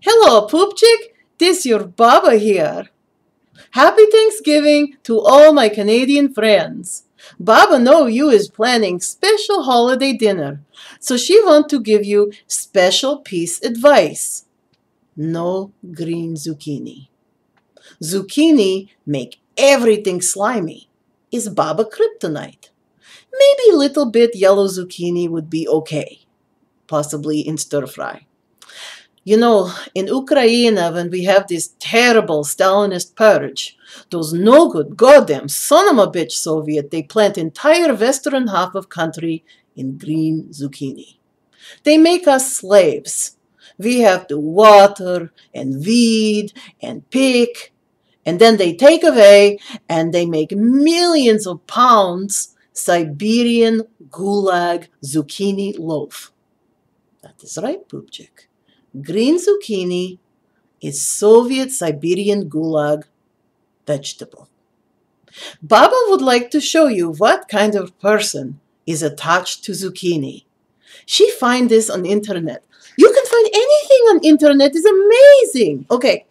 Hello, Poopchick. This your Baba here. Happy Thanksgiving to all my Canadian friends. Baba know you is planning special holiday dinner, so she want to give you special piece advice. No green zucchini. Zucchini make everything slimy. Is Baba kryptonite. Maybe a little bit yellow zucchini would be okay, possibly in stir-fry. You know, in Ukraine, when we have this terrible Stalinist purge, those no-good goddamn son-of-a-bitch Soviet, they plant entire western half of country in green zucchini. They make us slaves. We have to water and weed and pick, and then they take away and they make millions of pounds Siberian gulag zucchini loaf. That is right, Poopchick. Green zucchini is Soviet Siberian gulag vegetable. Baba would like to show you what kind of person is attached to zucchini. She find this on internet. You can find anything on internet. It's amazing. Okay.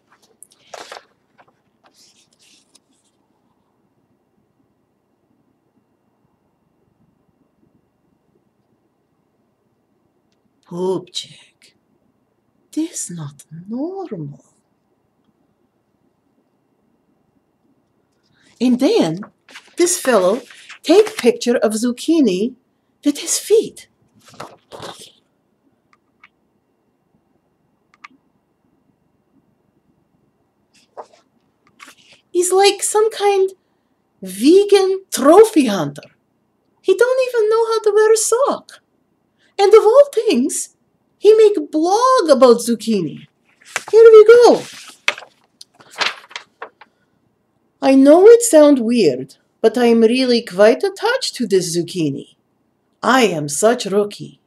Poopchick, this not normal. And then this fellow take picture of zucchini with his feet. He's like some kind vegan trophy hunter. He don't even know how to wear a sock. And of all things, he make a blog about zucchini. Here we go. I know it sounds weird, but I am really quite attached to this zucchini. I am such rookie.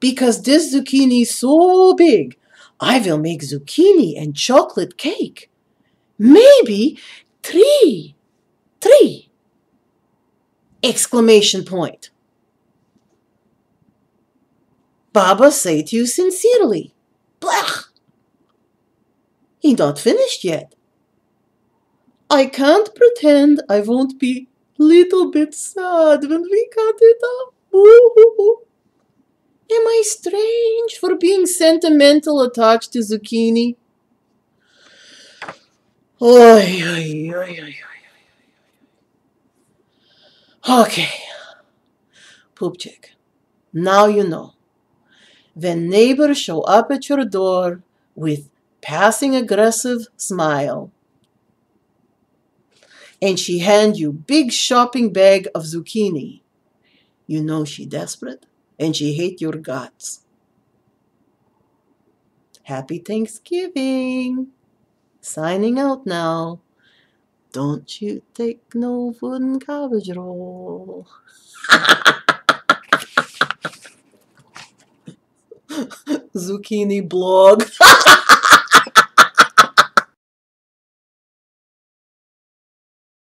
Because this zucchini is so big, I will make zucchini and chocolate cake. Maybe three. Exclamation point. Baba say to you sincerely. Blah! He not finished yet. I can't pretend I won't be little bit sad when we cut it up. Ooh. Am I strange for being sentimental attached to zucchini? Oy, oy, oy, oy, oy. Okay, Poopchick, now you know. When neighbors show up at your door with passing aggressive smile, and she hand you big shopping bag of zucchini, you know she desperate. And she hates your guts. Happy Thanksgiving. Signing out now. Don't you take no wooden cabbage roll. Zucchini blog.